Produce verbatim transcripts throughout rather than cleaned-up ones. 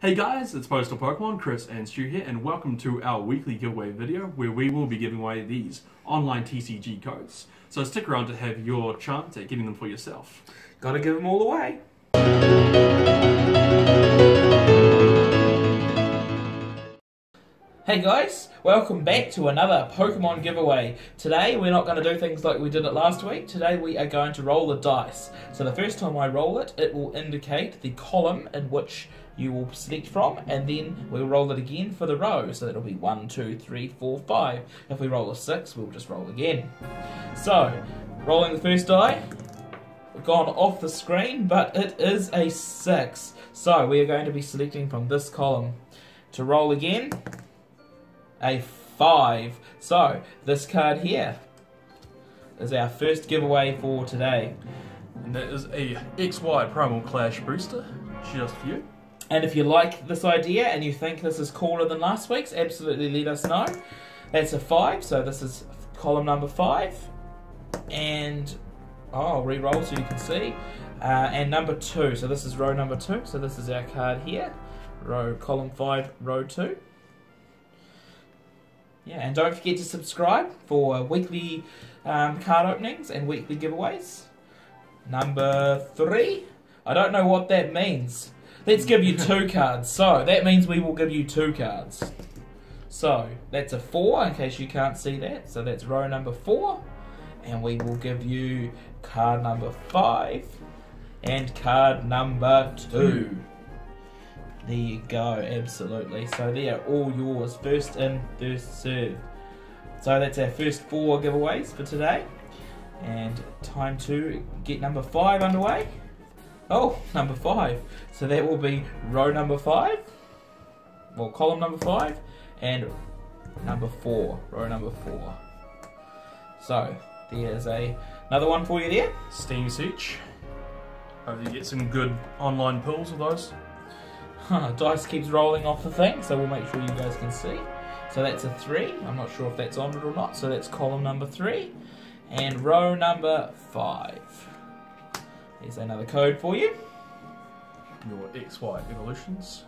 Hey guys, it's Postal Pokemon, Chris and Stu here, and welcome to our weekly giveaway video where we will be giving away these online T C G codes. So stick around to have your chance at getting them for yourself. Gotta give them all away! Hey guys, welcome back to another Pokemon giveaway. Today we're not going to do things like we did it last week. Today we are going to roll the dice. So the first time I roll it, it will indicate the column in which you will select from, and then we'll roll it again for the row, so that'll be one, two, three, four, five. If we roll a six, we'll just roll again. So, rolling the first die, gone off the screen, but it is a six. So we are going to be selecting from this column. To roll again, a five. So this card here is our first giveaway for today. And that is a X Y Primal Clash booster, just for you. And if you like this idea and you think this is cooler than last week's, absolutely let us know. That's a five, so this is column number five. And, oh, I'll re-roll so you can see. Uh, and number two, so this is row number two. So this is our card here. Row, column five, row two. Yeah, and don't forget to subscribe for weekly um, card openings and weekly giveaways. Number three, I don't know what that means. Let's give you two cards. So that means we will give you two cards. So that's a four, in case you can't see that. So that's row number four. And we will give you card number five and card number two. There you go, absolutely. So they are all yours, first in, first served. So that's our first four giveaways for today. And time to get number five underway. Oh, number five. So that will be row number five, well, column number five, and number four, row number four. So there's a another one for you there. Steam Siege. Hope you get some good online pulls of those. Huh, dice keeps rolling off the thing, so we'll make sure you guys can see. So that's a three. I'm not sure if that's on it or not. So that's column number three, and row number five. There's another code for you. Your X Y evolutions.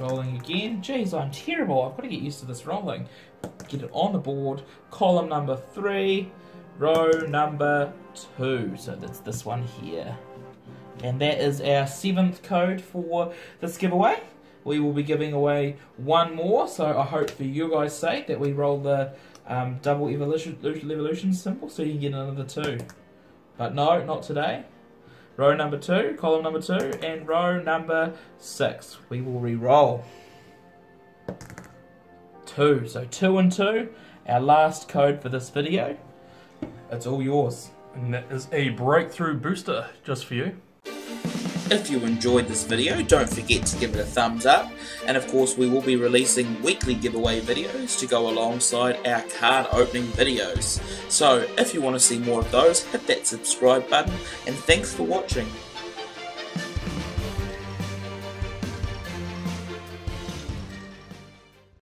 Rolling again. Jeez, I'm terrible. I've got to get used to this rolling. Get it on the board. Column number three. Row number two. So that's this one here. And that is our seventh code for this giveaway. We will be giving away one more. So I hope for you guys' sake that we roll the um, double evolution, evolution symbol so you can get another two. But no, not today. Row number two, column number two, and row number six. We will re-roll. Two, so two and two, our last code for this video. It's all yours. And that is a breakthrough booster, just for you. If you enjoyed this video, don't forget to give it a thumbs up. And of course, we will be releasing weekly giveaway videos to go alongside our card opening videos. So if you want to see more of those, hit that subscribe button, and thanks for watching.